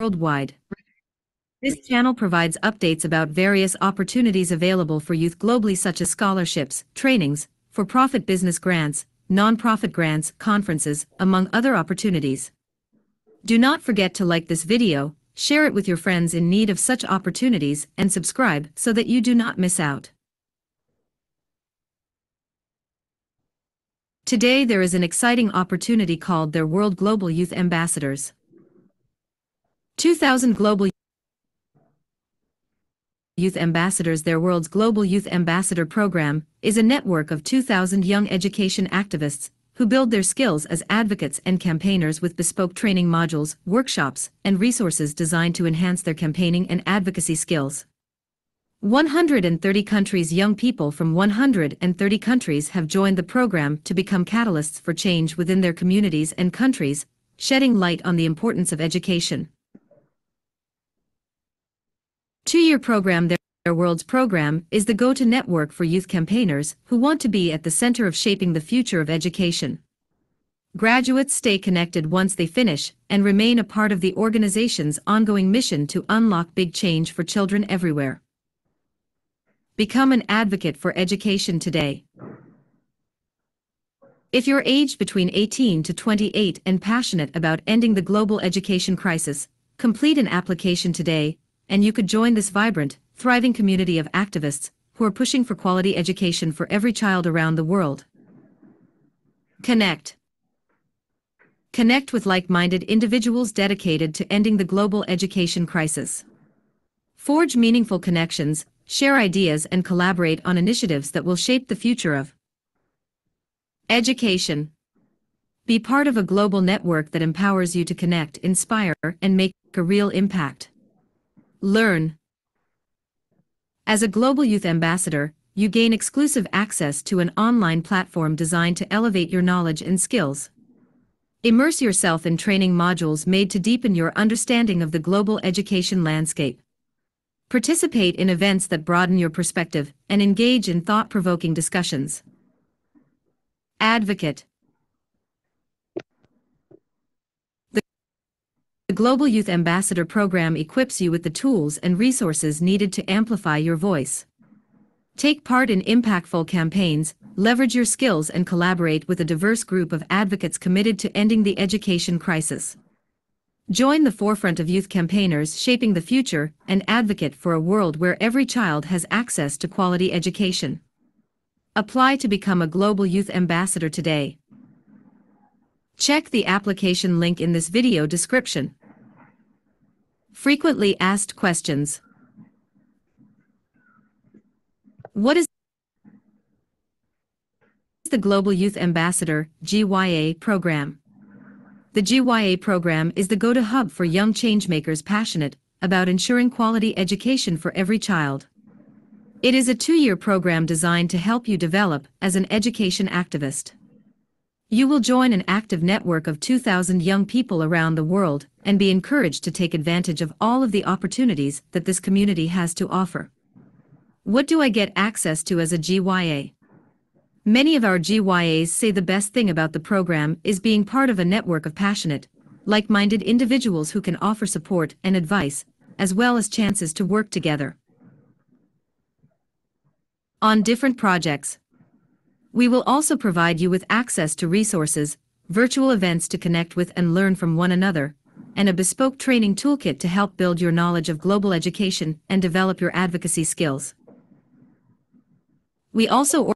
worldwide. This channel provides updates about various opportunities available for youth globally, such as scholarships, trainings, for-profit business grants, non-profit grants, conferences, among other opportunities. Do not forget to like this video, share it with your friends in need of such opportunities, and subscribe so that you do not miss out. Today there is an exciting opportunity called Theirworld Global Youth Ambassadors. 2,000 Global Youth Ambassadors. Theirworld's Global Youth Ambassador program is a network of 2,000 young education activists who build their skills as advocates and campaigners with bespoke training modules, workshops, and resources designed to enhance their campaigning and advocacy skills. 130 countries. Young people from 130 countries have joined the program to become catalysts for change within their communities and countries, shedding light on the importance of education. 2-year program. Theirworld's program is the go-to network for youth campaigners who want to be at the center of shaping the future of education. Graduates stay connected once they finish and remain a part of the organization's ongoing mission to unlock big change for children everywhere. Become an advocate for education today. If you're aged between 18 to 28 and passionate about ending the global education crisis, complete an application today, and you could join this vibrant, thriving community of activists who are pushing for quality education for every child around the world. Connect with like-minded individuals dedicated to ending the global education crisis. Forge meaningful connections, share ideas, and collaborate on initiatives that will shape the future of education. Be part of a global network that empowers you to connect, inspire, and make a real impact. Learn. As a Global Youth Ambassador, you gain exclusive access to an online platform designed to elevate your knowledge and skills. Immerse yourself in training modules made to deepen your understanding of the global education landscape. Participate in events that broaden your perspective and engage in thought-provoking discussions. Advocate. The Global Youth Ambassador program equips you with the tools and resources needed to amplify your voice. Take part in impactful campaigns, leverage your skills, and collaborate with a diverse group of advocates committed to ending the education crisis. Join the forefront of youth campaigners shaping the future and advocate for a world where every child has access to quality education. Apply to become a Global Youth Ambassador today. Check the application link in this video description. Frequently asked questions. What is the Global Youth Ambassador (GYA) program? The GYA program is the go-to hub for young changemakers passionate about ensuring quality education for every child. It is a 2-year program designed to help you develop as an education activist. You will join an active network of 2,000 young people around the world and be encouraged to take advantage of all of the opportunities that this community has to offer. What do I get access to as a GYA? Many of our GYAs say the best thing about the program is being part of a network of passionate, like-minded individuals who can offer support and advice, as well as chances to work together on different projects. We will also provide you with access to resources, virtual events to connect with and learn from one another, and a bespoke training toolkit to help build your knowledge of global education and develop your advocacy skills. We also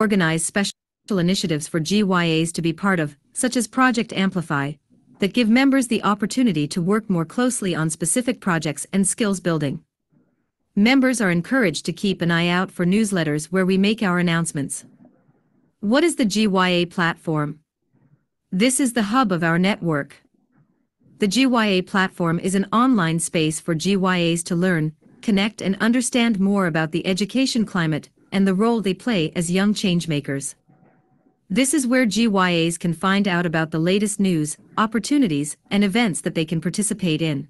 organize special initiatives for GYAs to be part of, such as Project Amplify, that give members the opportunity to work more closely on specific projects and skills building. Members are encouraged to keep an eye out for newsletters where we make our announcements. What is the GYA platform? This is the hub of our network. The GYA platform is an online space for GYAs to learn, connect, and understand more about the education climate and the role they play as young changemakers. This is where GYAs can find out about the latest news, opportunities, and events that they can participate in.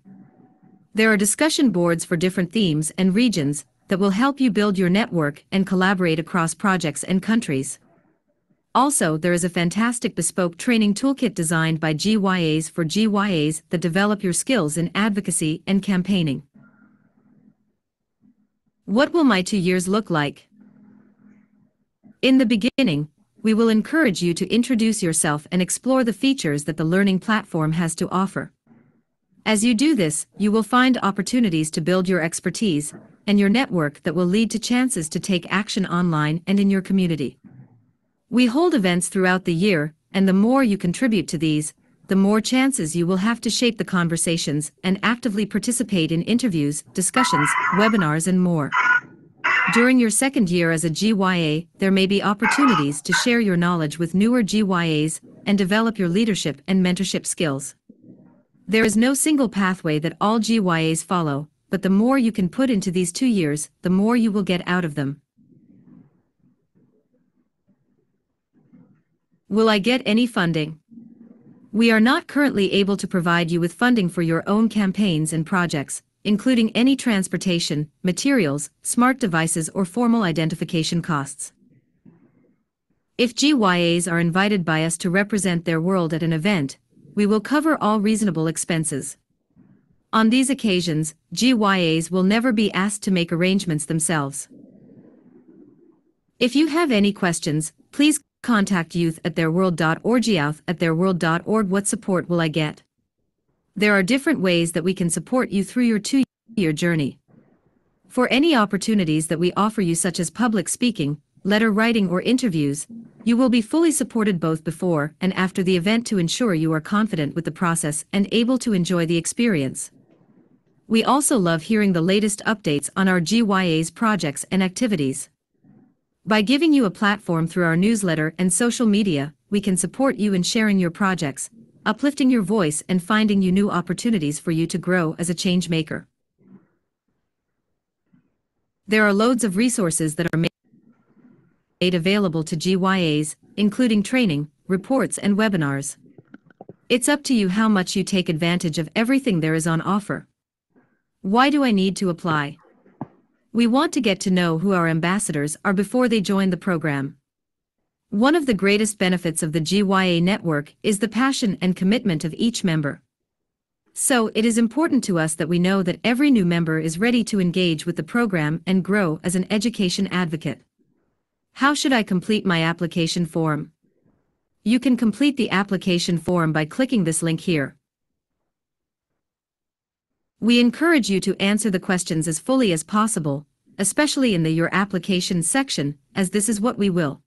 There are discussion boards for different themes and regions that will help you build your network and collaborate across projects and countries. Also, there is a fantastic bespoke training toolkit designed by GYAs for GYAs that develop your skills in advocacy and campaigning. What will my 2 years look like? In the beginning, we will encourage you to introduce yourself and explore the features that the learning platform has to offer. As you do this, you will find opportunities to build your expertise and your network that will lead to chances to take action online and in your community. We hold events throughout the year, and the more you contribute to these, the more chances you will have to shape the conversations and actively participate in interviews, discussions, webinars, and more. During your second year as a GYA, there may be opportunities to share your knowledge with newer GYAs and develop your leadership and mentorship skills. There is no single pathway that all GYAs follow, but the more you can put into these 2 years, the more you will get out of them. Will I get any funding? We are not currently able to provide you with funding for your own campaigns and projects, including any transportation, materials, smart devices, or formal identification costs. If GYAs are invited by us to represent their world at an event, we will cover all reasonable expenses. On these occasions, GYAs will never be asked to make arrangements themselves. If you have any questions, please contact youth@theirworld.org. youth@theirworld.org. What support will I get? There are different ways that we can support you through your 2-year journey. For any opportunities that we offer you, such as public speaking, letter writing, or interviews, you will be fully supported both before and after the event to ensure you are confident with the process and able to enjoy the experience. We also love hearing the latest updates on our GYA's projects and activities. By giving you a platform through our newsletter and social media, we can support you in sharing your projects, uplifting your voice, and finding you new opportunities for you to grow as a change maker. There are loads of resources that are made available to GYAs, including training, reports, and webinars. It's up to you how much you take advantage of everything there is on offer. Why do I need to apply? We want to get to know who our ambassadors are before they join the program. One of the greatest benefits of the GYA network is the passion and commitment of each member. So it is important to us that we know that every new member is ready to engage with the program and grow as an education advocate. How should I complete my application form? You can complete the application form by clicking this link here. We encourage you to answer the questions as fully as possible, especially in the Your Application section, as this is what we will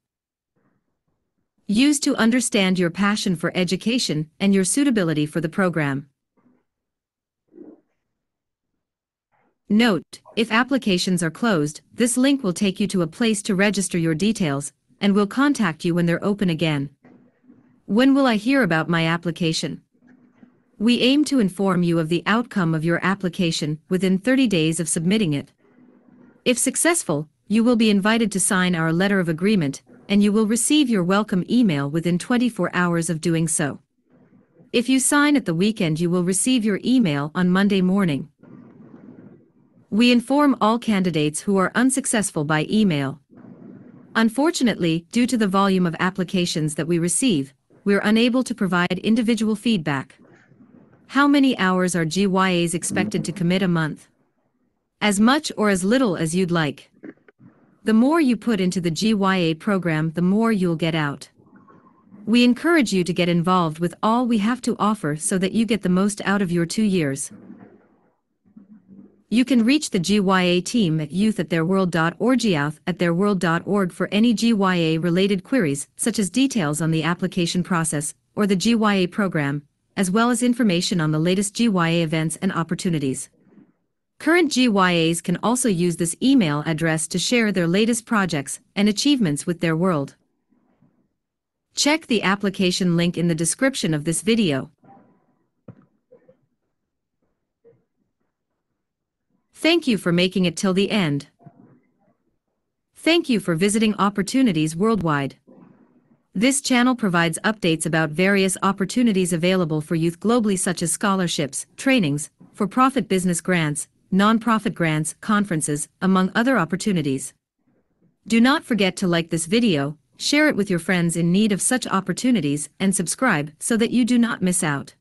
use to understand your passion for education and your suitability for the program. Note, if applications are closed, this link will take you to a place to register your details, and will contact you when they're open again. When will I hear about my application? We aim to inform you of the outcome of your application within 30 days of submitting it. If successful, you will be invited to sign our letter of agreement, and you will receive your welcome email within 24 hours of doing so. If you sign at the weekend, you will receive your email on Monday morning. We inform all candidates who are unsuccessful by email. Unfortunately, due to the volume of applications that we receive, we are unable to provide individual feedback. How many hours are GYAs expected to commit a month? As much or as little as you'd like. The more you put into the GYA program, the more you'll get out. We encourage you to get involved with all we have to offer so that you get the most out of your 2 years. You can reach the GYA team at youth@theirworld.org. youth@theirworld.org for any GYA-related queries, such as details on the application process or the GYA program, as well as information on the latest GYA events and opportunities. Current GYAs can also use this email address to share their latest projects and achievements with their world. Check the application link in the description of this video. Thank you for making it till the end. Thank you for visiting Opportunities Worldwide. This channel provides updates about various opportunities available for youth globally, such as scholarships, trainings, for-profit business grants, non-profit grants, conferences, among other opportunities. Do not forget to like this video, share it with your friends in need of such opportunities, and subscribe so that you do not miss out.